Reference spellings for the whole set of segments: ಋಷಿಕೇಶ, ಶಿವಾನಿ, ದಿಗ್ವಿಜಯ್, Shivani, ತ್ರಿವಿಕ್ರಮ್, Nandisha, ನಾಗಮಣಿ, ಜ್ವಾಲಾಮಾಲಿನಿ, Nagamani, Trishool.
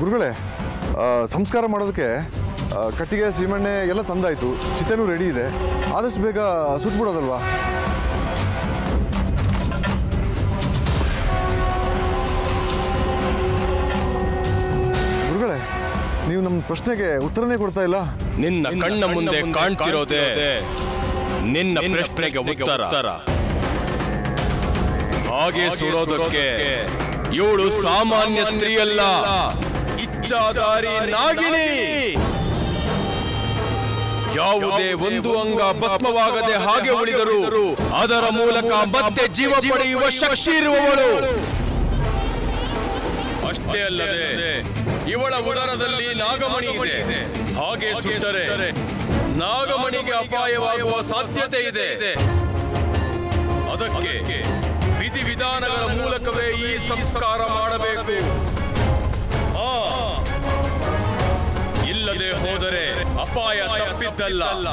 ಗುರುಗಳೇ ಸಂಸ್ಕಾರ ಮಾಡೋದಕ್ಕೆ ಕಟ್ಟಿಗೆ ಸೀಮೆಣ್ಣೆ ಎಲ್ಲ ತಂದಾಯಿತು ಚಿತ್ತೆನೂ ರೆಡಿ ಇದೆ ಆದಷ್ಟು ಬೇಗ ಸುಟ್ಬಿಡೋದಲ್ವಾ ಗುರುಗಳೇ ನೀವು ನಮ್ಮ ಪ್ರಶ್ನೆಗೆ ಉತ್ತರನೇ ಕೊಡ್ತಾ ಇಲ್ಲ ನಿನ್ನ ಕಣ್ಣ ಮುಂದೆ ಕಾಣ್ತಿರೋದೆ ನಿನ್ನ ಪ್ರಶ್ನೆಗೆ ಉತ್ತರ ಹಾಗೆ ಸುಡೋದಕ್ಕೆ ಇವಳು ಸಾಮಾನ್ಯ ಸ್ತ್ರೀಯಲ್ಲ ಇಚ್ಛಾಧಾರಿ ನಾಗಿಣಿ ಯಾವುದೇ ಒಂದು ಅಂಗ ಭಸ್ಮವಾಗದೆ ಹಾಗೆ ಉಳಿದರು ಅದರ ಮೂಲಕ ಮತ್ತೆ ಜೀವ ಪಡೆಯುವ ಶಕ್ತಿ ಇರುವವಳು ಅಷ್ಟೇ ಅಲ್ಲದೆ ಇವಳ ಉದರದಲ್ಲಿ ನಾಗಮಣಿ ಇದೆ ಹಾಗೆ ಸುಟ್ಟರೆ ನಾಗಮಣಿಗೆ ಅಪಾಯವಾಗುವ ಸಾಧ್ಯತೆ ಇದೆ ಅದಕ್ಕೆ ವಿಧಿವಿಧಾನಗಳ ಮೂಲಕವೇ ಈ ಸಂಸ್ಕಾರ ಮಾಡಬೇಕು ಇಲ್ಲದೆ ಹೋದರೆ ಅಪಾಯ ತಪ್ಪಿದ್ದಲ್ಲ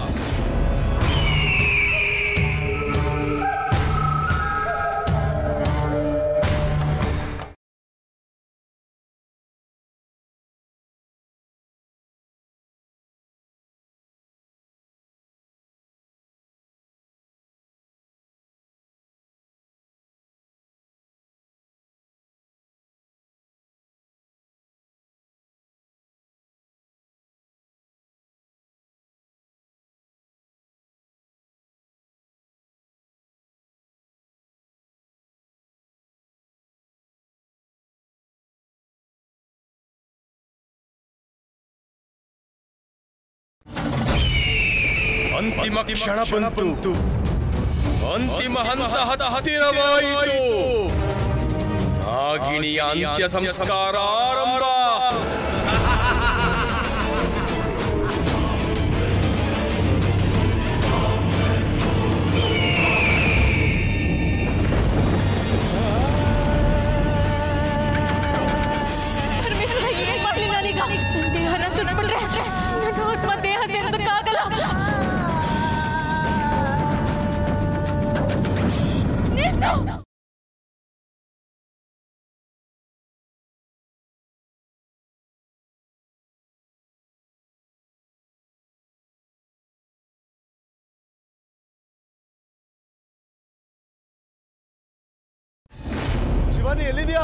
ಅಂತಿಮ ಕ್ಷಣ ಬಂತು ಅಂತಿಮ ಹಂತ ಹತ್ತಿರವಾಯಿತು ನಾಗಿಣಿಯ ಅಂತ್ಯ ಸಂಸ್ಕಾರ ಆರಂಭ ಶಿವಾನಿ ಎಲ್ಲಿದ್ಯಾ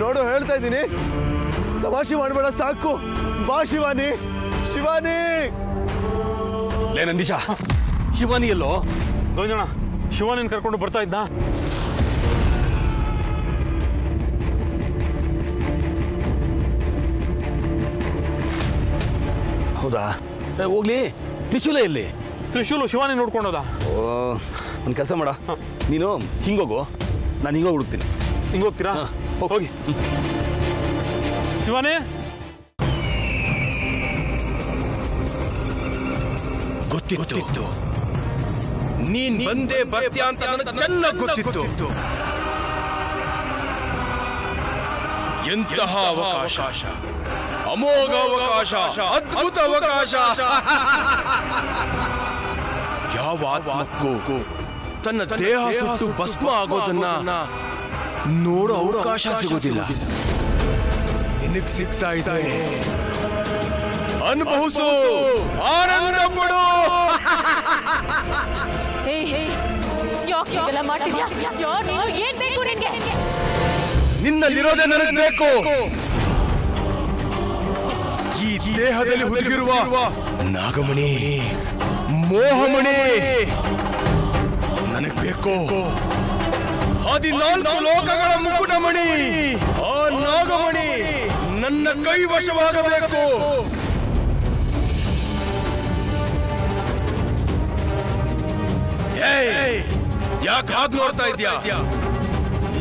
ನೋಡು ಹೇಳ್ತಾ ಇದ್ದೀನಿ ತಮಾಷೆ ಮಾಡಬೇಡ ಸಾಕು ಬಾ ಶಿವಾನಿ ಶಿವಾನಿ ಲೇ ನಂದೀಶಾ ಶಿವಾನಿ ಎಲ್ಲೋ ಗೋವಿಂದಣ್ಣ ಶಿವಾನಿನ ಕರ್ಕೊಂಡು ಬರ್ತಾ ಇದ್ದ ಹೌದಾ ಹೋಗ್ಲಿ ತ್ರಿಶೂಲ ಇಲ್ಲಿ ತ್ರಿಶೂಲು ಶಿವಾನಿ ನೋಡ್ಕೊಂಡೋದ ಒಂದು ಕೆಲಸ ಮಾಡ ನೀನು ಹಿಂಗೋಗು ನಾನು ಹಿಂಗೋಗಿ ಹುಡುಕ್ತೀನಿ ಹಿಂಗೆ ಹೋಗ್ತೀರಾ ಹೋಗಿ ಶಿವಾನಿ ಗೊತ್ತಿತ್ತು ನೀನ್ ಬಂದೇ ಬರ್ತೀಯ ಅಂತ ನನಗೆ ಚೆನ್ನಾಗಿ ಗೊತ್ತಿತ್ತು ಎಂತಹ ಅವಕಾಶ ಅಮೋಘ ಅವಕಾಶ ಅದ್ಭುತ ಅವಕಾಶ ಯಾವ ಆತ್ಮಕ್ಕೂ ತನ್ನ ದೇಹ ಸುಟ್ಟು ಭಸ್ಮ ಆಗೋದನ್ನ ನೋಡೋ ಅವಕಾಶ ಸಿಗೋದಿಲ್ಲ ನಿನಗೆ ಸಿಗ್ತಾ ಇದೆ ಅನುಭವಿಸು ಆನಂದ ಪಡು ನಿನ್ನಲ್ಲಿರೋದೇ ನನಗೆ ಬೇಕು ಈ ದೇಹದಲ್ಲಿ ಹುದುಗಿರುವ ನಾಗಮಣಿ ಮೋಹಮಣಿ ನನಗೆ ಬೇಕು 14 ಲೋಕಗಳ ಮುಕುಟಮಣಿ ಆ ನಾಗಮಣಿ ನನ್ನ ಕೈವಶವಾಗಬೇಕು ಯಾಕೆ ಹಾಗೆ ನೋಡ್ತಾ ಇದ್ಯಾ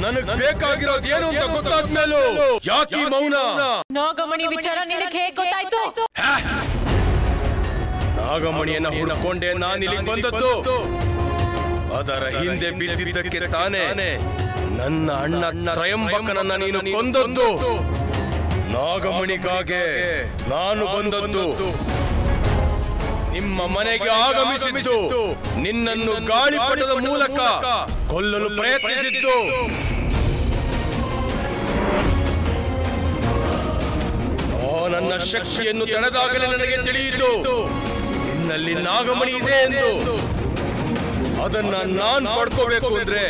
ನನಗೆ ಬೇಕಾಗಿರೋದು ಏನು ಅಂತ ಗೊತ್ತಾದ್ಮೇಲೂ ಯಾಕೆ ಮೌನ ನಾಗಮಣಿ ವಿಚಾರ ನಿನಗೆ ಹೇಗೆ ಗೊತ್ತಾಯ್ತು ನಾಗಮಣಿಯನ್ನು ಹುಡುಕೊಂಡೆ ನಾನು ಇಲ್ಲಿಗೆ ಬಂದದ್ದು ಅದರ ಹಿಂದೆ ಬಿದ್ದಿದ್ದಕ್ಕೆ ತಾನೇ ನನ್ನ ಅಣ್ಣ ತ್ರಯಂಬಕನನ್ನ ನೀನು ಕೊಂದದ್ದು ನಾಗಮಣಿಗಾಗೆ ನಾನು ಬಂದದ್ದು ನಿಮ್ಮ ಮನೆಗೆ ಆಗಮಿಸಿದ್ದು ನಿನ್ನನ್ನು ಗಾಳಿಪಟದ ಮೂಲಕ ಕೊಲ್ಲಲು ಪ್ರಯತ್ನಿಸಿದ್ದು ನನ್ನ ಶಕ್ತಿಯನ್ನು ತಡೆದಾಗಲೇ ನನಗೆ ತಿಳಿಯಿತು ನಿನ್ನಲ್ಲಿ ನಾಗಮಣಿ ಇದೆ ಎಂದು. ಅದನ್ನ ನಾನು ಮಾಡ್ಕೋಬೇಕು ಅಂದ್ರೆ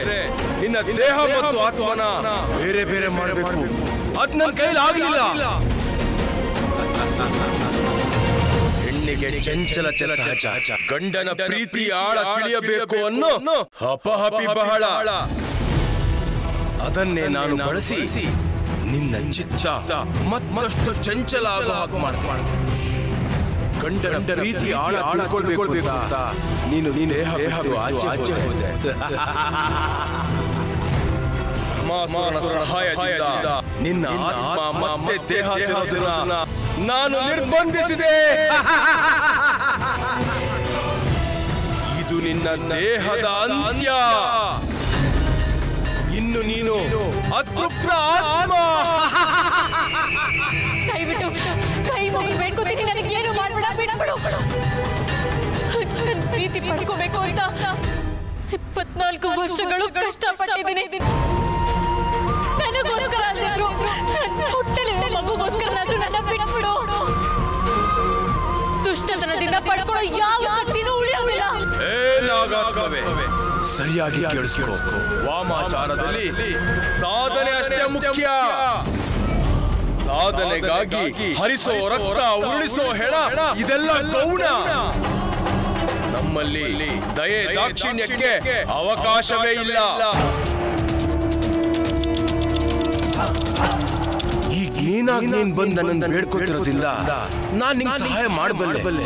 ನಿನ್ನ ದೇಹ ಮತ್ತು ಆತ್ಮನ ಬೇರೆ ಬೇರೆ ಮಾಡಬೇಕು. ಅದ್ ನನ್ನ ಕೈಲಿ ಆಗಲಿಲ್ಲ. ಹೆಣ್ಣಿಗೆ ಚಂಚಲ ಚಲ ಗಂಡನ ಪ್ರೀತಿ ಆಳ ತಿಳಿಯಬೇಕು ಅನ್ನೋ ಹಪಹಪಿ ಬಹಳ. ಅದನ್ನೇ ನಾನು ಬಳಸಿ ನಿನ್ನ ಚಿತ್ತ ಮತ್ತಷ್ಟು ಚಂಚಲ ಮಾಡಿದೆ. ಗಂಡನ ಪ್ರೀತಿ ಆಳ ಆಳ್ಕೊಳ್ಬೇಕು ಅಂತ ನೀನು ಆಚೆ ಹೋದೆ. ನಿನ್ನ ಆತ್ಮ ಮತ್ತೆ ದೇಹ ನಾನು ನಿರ್ಬಂಧಿಸಿದೆ. ಇದು ನಿನ್ನ ದೇಹದ ಅಂತ್ಯ. ಇನ್ನು ನೀನು ಅತೃಪ್ತ ಆತ್ಮ. ಕೈಬಿಟ್ಟು ಕೈ ಮುಗಿ ಬೇಡ್ಕೋತೀನಿ, ನನಗೇನು ಮಾಡಬೇಡ, ಬಿಡಬೇಡ. ನನ್ನ ಪ್ರೀತಿ ಪಡ್ಕೋಬೇಕು ಅಂತ 24 ವರ್ಷಗಳು ಕಷ್ಟಪಟ್ಟಿದ್ದೀನಿ. ನನಗೋಸ್ಕರ ಹುಟ್ಟಲಿರುವ ಮಗುಗೋಸ್ಕರನಾದ್ರೂ ನನ್ನ ಬಿಟ್ಬಿಡು. ದುಷ್ಟತನದಿಂದ ಪಡ್ಕೊಳ್ಳೋ ಯಾವ ಶಕ್ತಿನೂ ಉಳಿಯೋದಿಲ್ಲ. ಸರಿಯಾಗಿ ಕೇಳಿಸ್ಕೊಳ್ಳೋ, ವಾಮಾಚಾರದಲ್ಲಿ ಸಾಧನೆ ಅಷ್ಟೇ ಮುಖ್ಯ. ಸಾಧನೆಗಾಗಿ ಹರಿಸೋ ರಕ್ತ, ಉರುಳಿಸೋ ಹೆಣ ಇದೆಲ್ಲ ಗೌಣ. ನಮ್ಮಲ್ಲಿ ದಯೆ ದಾಕ್ಷಿಣ್ಯಕ್ಕೆ ಅವಕಾಶವೇ ಇಲ್ಲ. ಈಗೇನಾಗಿ ನೀನ್ ಬಂದ ನನ್ನ ಬೇಡ್ಕೊತಿರೋದಿಲ್ಲ, ನಾನ್ ನಿಂಗೆ ಸಹಾಯ ಮಾಡಬಲ್ಲೆ.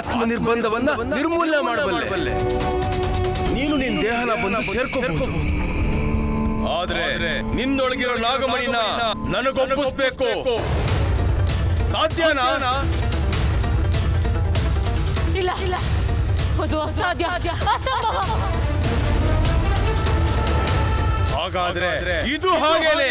ಆತ್ಮ ನಿರ್ಬಂಧವನ್ನ ನಿರ್ಮೂಲನೆ ಮಾಡಬಲ್ಲೆ. ನೀನು ನಿನ್ನ ದೇಹನ ಬಂದು ಸೇರ್ಕೋಬಹುದು. ಆದ್ರೆ ನಿನ್ನೊಳಗಿರೋ ನಾಗಮಣಿನ ನನಗೊಪ್ಪಿಸ್ಬೇಕು. ಸಾಧ್ಯನಾ? ಇಲ್ಲ, ಇಲ್ಲ, ಅದು ಅಸಾಧ್ಯ, ಅಸಂಭವ. ಹಾಗಾದ್ರೆ ಇದು ಹಾಗೇನೆ,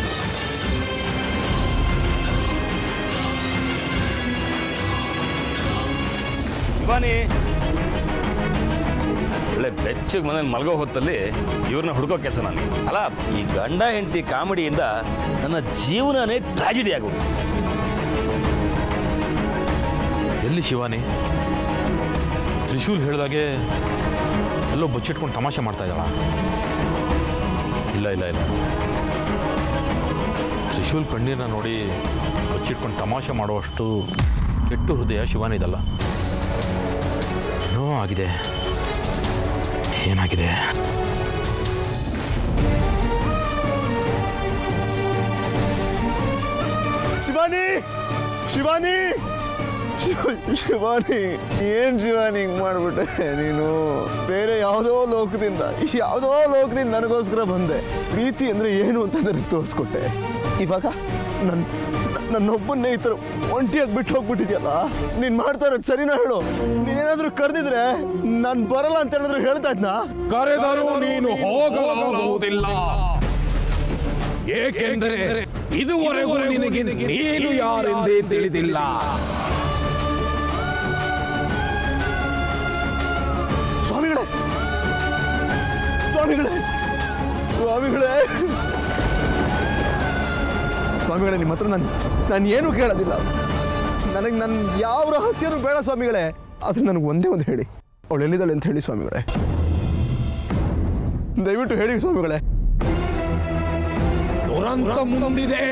ಶಿವಾನಿ ಒಳ್ಳೆ ಬೆಚ್ಚಗೆ ಮನೇಲಿ ಮಲಗೋ ಹೊತ್ತಲ್ಲಿ ಇವ್ರನ್ನ ಹುಡುಕೋ ಕೆಲಸ ನನಗೆ. ಅಲ್ಲ, ಈ ಗಂಡ ಹೆಂಡತಿ ಕಾಮಿಡಿಯಿಂದ ನನ್ನ ಜೀವನನೇ ಟ್ರಾಜಿಡಿ ಆಗೋದು. ಎಲ್ಲಿ ಶಿವಾನಿ? ತ್ರಿಶೂಲ್ ಹೇಳಿದಾಗೆ ಎಲ್ಲೋ ಬಚ್ಚಿಟ್ಕೊಂಡು ತಮಾಷೆ ಮಾಡ್ತಾ ಇದ್ದಾವ? ಇಲ್ಲ ಇಲ್ಲ ಇಲ್ಲ, ತ್ರಿಶೂಲ್ ಕಣ್ಣೀರನ್ನ ನೋಡಿ ಬಚ್ಚಿಟ್ಕೊಂಡು ತಮಾಷೆ ಮಾಡುವಷ್ಟು ಕೆಟ್ಟ ಹೃದಯ ಶಿವಾನಿ ಇದಲ್ಲ. ಏನೋ ಆಗಿದೆ. ಏನಾಗಿದೆ? ಶಿವಾನಿ, ಶಿವಾನಿ, ಶಿವಾನಿ, ಏನ್ ಶಿವಾನಿ ಹಿಂಗ್ ಮಾಡ್ಬಿಟ್ಟೆ ನೀನು? ಬೇರೆ ಯಾವುದೋ ಲೋಕದಿಂದ ನನಗೋಸ್ಕರ ಬಂದೆ. ಪ್ರೀತಿ ಅಂದ್ರೆ ಏನು ಅಂತ ನನಗೆ ತೋರಿಸ್ಕೊಟ್ಟೆ. ಇವಾಗ ನನ್ನೊಬ್ಬನ್ನೇ ಈ ಥರ ಒಂಟಿಯಾಗಿ ಬಿಟ್ಟು ಹೋಗ್ಬಿಟ್ಟಿದ್ಯಲ್ಲ. ನೀನು ಮಾಡ್ತಾ ಇರೋದು ಸರಿನಾ ಹೇಳು? ನೀನೇನಾದ್ರೂ ಕರೆದಿದ್ರೆ ನಾನು ಬರಲ್ಲ ಅಂತ ಏನಾದ್ರೂ ಹೇಳ್ತಾ ಇದ್ನಾ? ಕರೆದರೂ ನೀನು ಹೋಗಲಾಗುವುದಿಲ್ಲ, ಏಕೆಂದರೆ ಇದುವರೆಗೂ ನಿನಗೆ ನೀನು ಯಾರೆಂದೇ ತಿಳಿದಿಲ್ಲ. ಸ್ವಾಮಿಗಳೇ, ಸ್ವಾಮಿಗಳೇ, ಸ್ವಾಮಿಗಳೇ, ಸ್ವಾಮಿಗಳೇ, ನಿಮ್ಮ ಹತ್ರ ನಾನು ಏನೂ ಕೇಳೋದಿಲ್ಲ. ನನಗೆ ನನ್ನ ಯಾವ ರಹಸ್ಯನೂ ಬೇಡ ಸ್ವಾಮಿಗಳೇ. ಆದರೆ ನನಗೆ ಒಂದೇ ಹೇಳಿ, ಅವಳು ಎಲ್ಲಿದ್ದಾಳೆ ಅಂತ ಹೇಳಿ ಸ್ವಾಮಿಗಳೇ. ದಯವಿಟ್ಟು ಹೇಳಿ ಸ್ವಾಮಿಗಳೇ. ದುರಂತ ಮುಂದಿದೆ,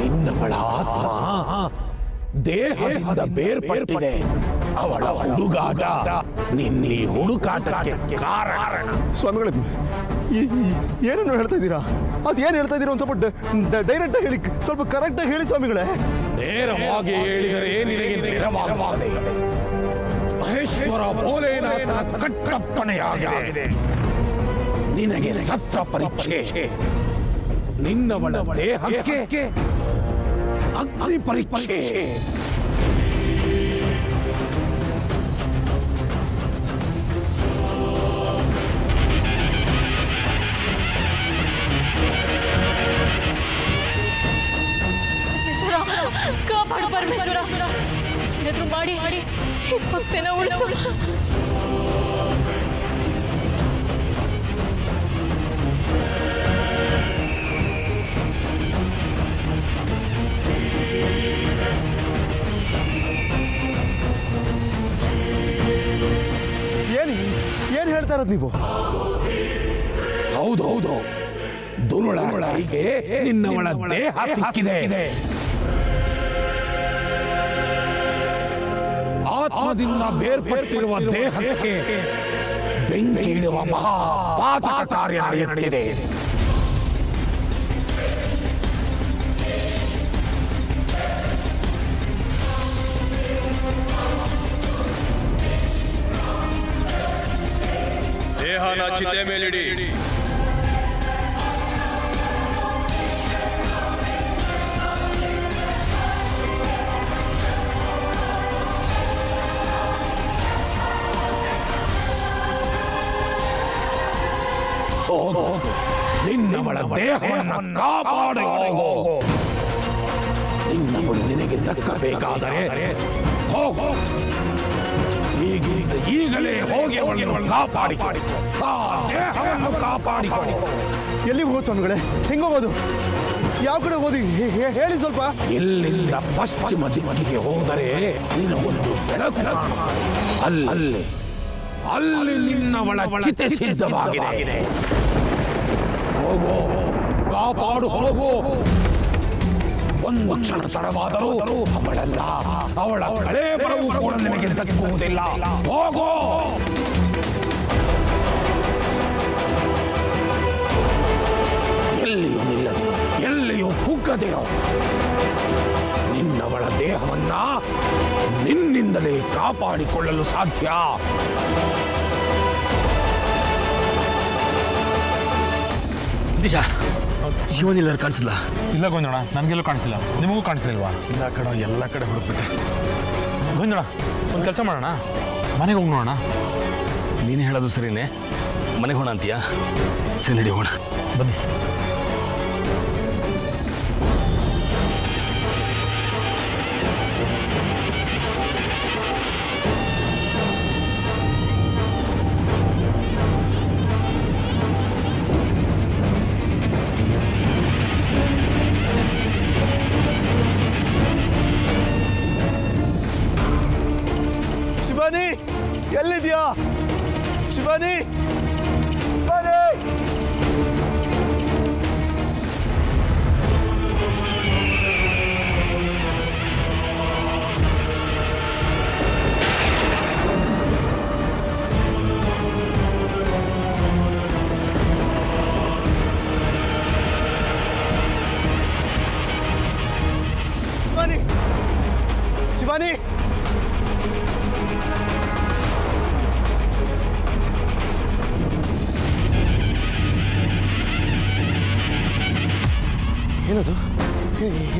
ನಿನ್ನವಳ ಆತ್ಮ ದೇಹದಿಂದ ಬೇರ್ಪಟ್ಟಿದೆ. ಅವಳ ಹುಡುಗಾಟ ನಿನ್ನ ಹುಡುಕಾಟಕ್ಕೆ ಕಾರಣ. ಸ್ವಾಮಿಗಳೇ, ಏನೇನು ಹೇಳ್ತಾ ಇದ್ದೀರಾ? ಅದೇನು ಹೇಳ್ತಾ ಇದ್ದೀರಾ? ಒಂದು ಸ್ವಲ್ಪ ಡೈರೆಕ್ಟ್ ಆಗಿ ಹೇಳಿ, ಸ್ವಲ್ಪ ಕರೆಕ್ಟ್ ಆಗಿ ಹೇಳಿ ಸ್ವಾಮಿಗಳೇ. ನೇರವಾಗಿ ಹೇಳಿದರೆ ನಿನಗೆ ನೇರವಾಗದೆ ಮಹೇಶ್ವರ ಭೋಲೆನಾಥನ ಕಟ್ಟಪ್ಪಣೆಯಾಗಿದೆ. ನಿನಗೆ ಸತ್ತ ಪರೀಕ್ಷೆ ನಿನ್ನವಳ ದೇಹಕ್ಕೆ अग्नि परीक्षेप परमेश्वरा नेत्र माड़ी हे भक्तेना उल्सो ಏನ್ ಹೇಳ್ತಾ ಇರೋದು ನೀವು ಹೌದು ಹೌದು ದುರುಳಾಳಿಗೆ ನಿನ್ನವಳ ದೇಹ ಸಿಕ್ಕಿದೆ ಆತ್ಮದಿಂದ ಬೇರ್ಪಟ್ಟಿರುವ ದೇಹಕ್ಕೆ ಬೆಂಕಿ ಇಡುವ ಮಹಾ ಪಾತಕ ಕಾರ್ಯ ನಡೆಯುತ್ತಿದೆ ದೇಹನ ಚಿತೆ ಮೇಲಿಡಿ ನಿನ್ನವಳ ದೇಹವನ್ನು ಕಾಪಾಡಿ ಹೋಗು ನಿನ್ನವಳು ನಿನಗೆ ದಕ್ಕಬೇಕಾದರೆ ಹೋಗು ಈಗಲೇ ಹೋಗಿ ಅವಳನ್ನು ಕಾಪಾಡಿಕೋ ಆ ದೇಹವನ್ನು ಕಾಪಾಡಿಕೋ ಎಲ್ಲಿ ಹೋಗೋ ಸ್ವಾಮಿಗಳೇ ಹೆಂಗೆ ಹೋಗೋದು ಯಾವ ಕಡೆ ಹೋದಿ ಹೇಳಿ ಸ್ವಲ್ಪ ಎಲ್ಲಿಂದ ಪಶ್ಚಿಮ ದಿಕ್ಕಿಗೆ ಹೋದರೆ ನೀನು ಒಂದು ಬೆಳಕು ಅಲ್ಲಿ ಅಲ್ಲಿ ನಿನ್ನವಳ ಚಿತೆ ಸಿದ್ಧವಾಗಿದೆ ಹೋಗೋ ಕಾಪಾಡು ಹೋಗೋ ಒಂದು ಕ್ಷಣ ತಡವಾದರೂ ಅವಳಲ್ಲ ಅವಳ ಹಳೆ ಬರವು ಕೂಡ ನಿಮಗೆ ದಕ್ಕುವುದಿಲ್ಲ ಹೋಗೋ ಎಲ್ಲಿಯೂ ನಿಲ್ಲದೆ ಎಲ್ಲಿಯೂ ಕುಗ್ಗದೆಯೋ ನಿನ್ನವಳ ದೇಹವನ್ನ ನಿನ್ನಿಂದಲೇ ಕಾಪಾಡಿಕೊಳ್ಳಲು ಸಾಧ್ಯ ದಿಶಾ ಶಿವನ್ ಎಲ್ಲರೂ ಕಾಣಿಸಿಲ್ಲ ಇಲ್ಲ ಗೊಂಜೋಣ ನನಗೆಲ್ಲೂ ಕಾಣಿಸಿಲ್ಲ ನಿಮಗೂ ಕಾಣಿಸ್ಲಿಲ್ವಾ ಇಲ್ಲ ಕಡೆ ಎಲ್ಲ ಕಡೆ ಹುಡುಕ್ಬಿಟ್ಟೆ ಗೊಂಜೋಣ ಒಂದು ಕೆಲಸ ಮಾಡೋಣ ಮನೆಗೆ ಹೋಗಿ ನೋಡೋಣ ನೀನು ಹೇಳೋದು ಸರಿನೇ ಮನೆಗೆ ಹೋಣ ಅಂತೀಯಾ ಸರಿ ನಡಿ ಹೋಣ ಬನ್ನಿ Shivani! Shivani!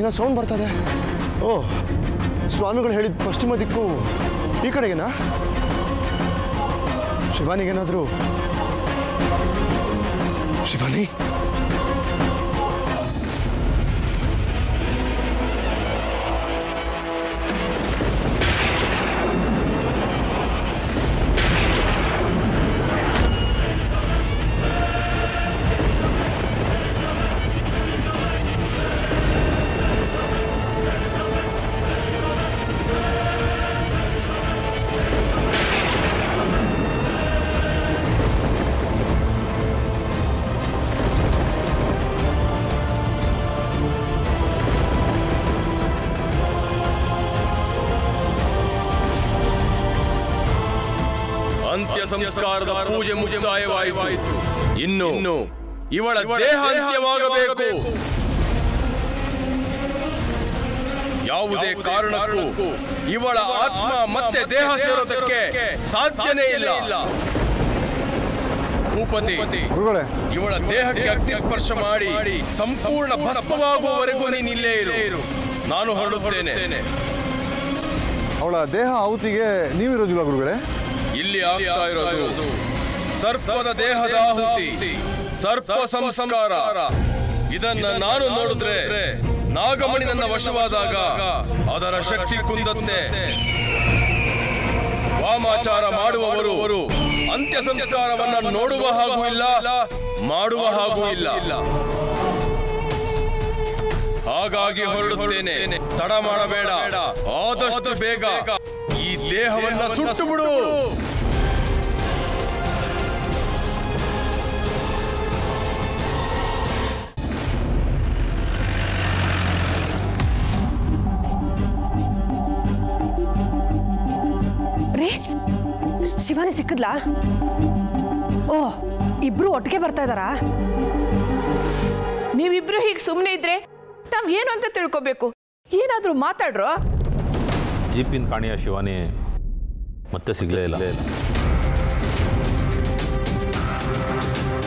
ಏನೋ ಸೌಂಡ್ ಬರ್ತಾ ಇದೆ ಓ ಸ್ವಾಮಿಗಳು ಹೇಳಿದ ಪಶ್ಚಿಮ ದಿಕ್ಕು ಈ ಕಡೆಗೇನಾ ಶಿವಾನಿಗೇನಾದರೂ ಶಿವಾನಿ ಸಂಸ್ಕಾರದ ಪೂಜೆ ಮುಕ್ತಾಯವಾಯಿತು ಇನ್ನು ಇವಳ ದೇಹ ಅಂತ್ಯವಾಗಬೇಕು ಯಾವುದೇ ಕಾರಣಕ್ಕೂ ಇವಳ ಆತ್ಮ ಮತ್ತೆ ದೇಹ ಸೇರೋದಕ್ಕೆ ಸಾಧ್ಯನೇ ಇಲ್ಲ ಭೂಪತಿ ಇವಳ ದೇಹಕ್ಕೆ ಅಗ್ನಿ ಸ್ಪರ್ಶ ಮಾಡಿ ಸಂಪೂರ್ಣ ಭಸ್ಮವಾಗುವವರೆಗೂ ನೀನಿಲ್ಲೇ ಇರು ನಾನು ಹೊರಡುತ್ತೇನೆ. ಅವಳ ದೇಹ ಆಹುತಿಗೆ ನೀವಿರೋದಿಲ್ಲ ಗುರುಗಳೇ. ಇಲ್ಲಿ ಆಗ್ತಾ ಇರೋದು ಸರ್ಪದ ದೇಹದ ಆಹುತಿ, ಸರ್ಪ ಸಂಸ್ಕಾರ. ಇದನ್ನ ನಾನು ನೋಡಿದ್ರೆ ನಾಗಮಣಿ ನನ್ನ ವಶವಾದಾಗ ಅದರ ಶಕ್ತಿ ಕುಂದತ್ತೆ. ವಾಮಾಚಾರ ಮಾಡುವವರು ಅಂತ್ಯ ಸಂಸ್ಕಾರವನ್ನ ನೋಡುವ ಹಾಗೂ ಇಲ್ಲ, ಮಾಡುವ ಹಾಗೂ ಇಲ್ಲ. ಹಾಗಾಗಿ ಹೊರಡುತ್ತೇನೆ, ತಡ ಮಾಡಬೇಡ. ಆದಷ್ಟು ಬೇಗ ಈ ದೇಹವನ್ನ ಸುಟ್ಟು ಬಿಡು. ಶಿವಾನಿ ಸಿಕ್ಕದ್ಲಾ? ಓ, ಇಬ್ರು ಒಟ್ಟಿಗೆ ಬರ್ತಾ ಇದ್ದಾರಾ? ನೀವಿಬ್ರು ಹೀಗೆ ಸುಮ್ಮನೆ ಇದ್ರೆ ನಾವು ಏನು ಅಂತ ತಿಳ್ಕೋಬೇಕು. ಏನಾದರೂ ಮಾತಾಡ್ರೋ? ಜೀಪಿನ ಕಾಣಿಯ ಶಿವಾನಿ ಮತ್ತೆ ಸಿಗ್ಲೇ ಇಲ್ಲ.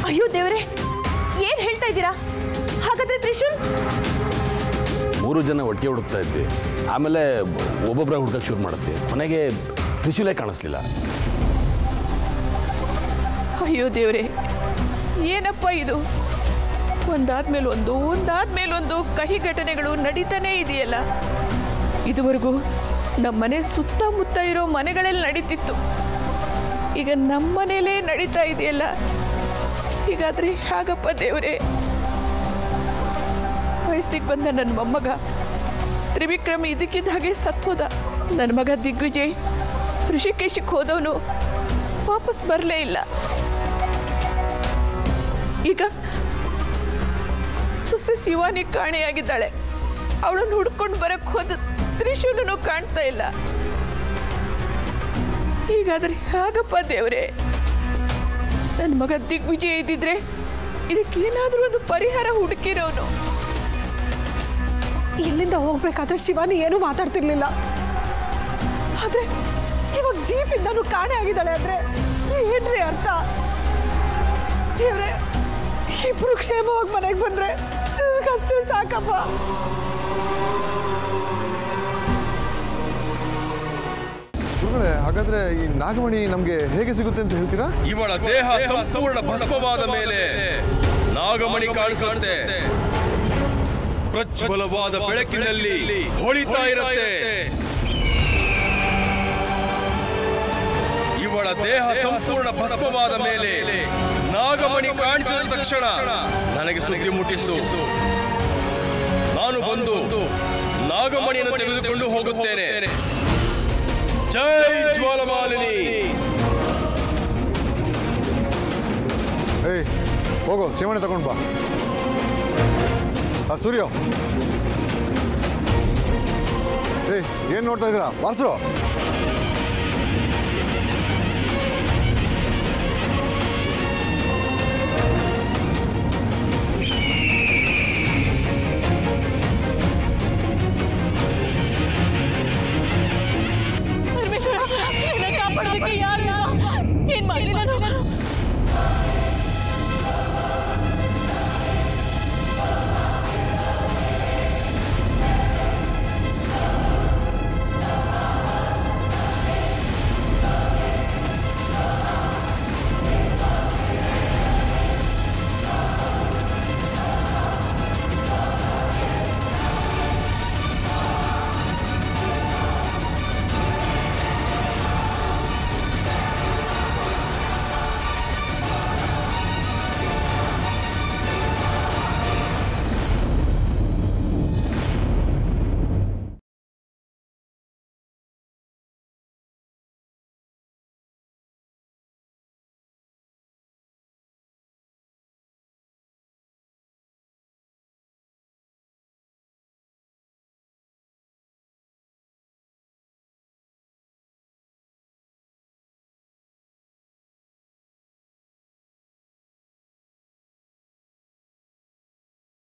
ಅಯ್ಯೋ ದೇವರೇ, ಏನ್ ಹೇಳ್ತಾ ಇದ್ದೀರಾ? ಹಾಗಾದ್ರೆ ತ್ರಿಶೂಲ್ ಮೂರು ಜನ ಒಟ್ಟಿಗೆ ಹುಡುಕ್ತಾ ಇದ್ವಿ. ಆಮೇಲೆ ಒಬ್ಬೊಬ್ಬರ ಹುಡುಕಕ್ಕೆ ಶುರು ಮಾಡುತ್ತೆ. ಕೊನೆಗೆ ತ್ರಿಶೂಲೇ ಕಾಣಿಸ್ಲಿಲ್ಲ. ಅಯ್ಯೋ ದೇವ್ರೆ, ಏನಪ್ಪ ಇದು? ಒಂದಾದ್ಮೇಲೊಂದು ಕಹಿ ಘಟನೆಗಳು ನಡೀತಾನೆ ಇದೆಯಲ್ಲ. ಇದುವರೆಗೂ ನಮ್ಮನೆ ಸುತ್ತಮುತ್ತ ಇರೋ ಮನೆಗಳಲ್ಲಿ ನಡೀತಿತ್ತು, ಈಗ ನಮ್ಮನೇಲೇ ನಡೀತಾ ಇದೆಯಲ್ಲ. ಹೀಗಾದ್ರೆ ಹಾಗಪ್ಪ ದೇವ್ರೆ? ವಯಸ್ಸಿಗೆ ಬಂದ ನನ್ನ ಮೊಮ್ಮಗ ತ್ರಿವಿಕ್ರಮ್ ಇದಕ್ಕಿದ್ದ ಹಾಗೆ ಸತ್ತೋದ. ನನ್ನ ಮಗ ದಿಗ್ವಿಜಯ್ ಋಷಿಕೇಶಕ್ಕೆ ಹೋದವನು ವಾಪಸ್ ಬರಲೇ ಇಲ್ಲ. ಈಗ ಸುಸಿ ಶಿವಾನಿ ಕಾಣೆಯಾಗಿದ್ದಾಳೆ. ಅವಳನ್ನು ಹುಡ್ಕೊಂಡು ಬರಕ್ಕೆ ಹೋದ ತ್ರಿಶೂಲನು ಕಾಣ್ತಾ ಇಲ್ಲ. ಹೀಗಾದ್ರೆ ಹಾಗಪ್ಪ ದೇವ್ರೆ? ನನ್ನ ಮಗ ದಿಗ್ವಿಜಯ ಇದ್ದಿದ್ರೆ ಇದಕ್ಕೇನಾದರೂ ಒಂದು ಪರಿಹಾರ ಹುಡುಕಿರೋನು. ಇಲ್ಲಿಂದ ಹೋಗ್ಬೇಕಾದ್ರೆ ಶಿವಾನಿ ಏನೂ ಮಾತಾಡ್ತಿರ್ಲಿಲ್ಲ. ಆದ್ರೆ ಇವಾಗ ಜೀಪಿಂದನೂ ಕಾಣೆ ಆಗಿದ್ದಾಳೆ ಅಂದ್ರೆ ಏನ್ರಿ ಅರ್ಥ? ದೇವ್ರೆ, ಇಬ್ರು ಕ್ಷೇಮವಾಗಿ ಮನೆಗೆ ಬಂದ್ರೆ ಅಷ್ಟೇ ಸಾಕಪ್ಪ. ಹಾಗಾದ್ರೆ ಈ ನಾಗಮಣಿ ನಮ್ಗೆ ಹೇಗೆ ಸಿಗುತ್ತೆ ಅಂತ ಹೇಳ್ತೀರಾ? ಇವಳ ದೇಹ ಸಂಪೂರ್ಣ ಭಸ್ಮವಾದ ಮೇಲೆ ನಾಗಮಣಿ ಕಾಣಿಸುತ್ತೆ. ಪ್ರಜ್ವಲವಾದ ಬೆಳಕಿನಲ್ಲಿ ಹೊಳಿತಾ ಇರುತ್ತೆ. ಇವಳ ದೇಹ ಸಂಪೂರ್ಣ ಭಸ್ಮವಾದ ಮೇಲೆ ನಾಗಮಣಿ ಕಾಣಿಸಿದ ತಕ್ಷಣ ನನಗೆ ಸುದ್ದಿ ಮುಟ್ಟಿಸು. ನಾನು ಬಂದು ನಾಗಮಣಿಯನ್ನು ತೆಗೆದುಕೊಂಡು ಹೋಗುತ್ತೇನೆ. ಜೈ ಜ್ವಾಲಾಮಾಲಿನಿ! ಹೋಗೋ ಶಿವಣ್ಣ ತಗೊಂಡು ಬಾ. ಸೂರ್ಯ, ಏನ್ ನೋಡ್ತಾ ಇದ್ದೀರಾ? ಬಾರ್ಸು.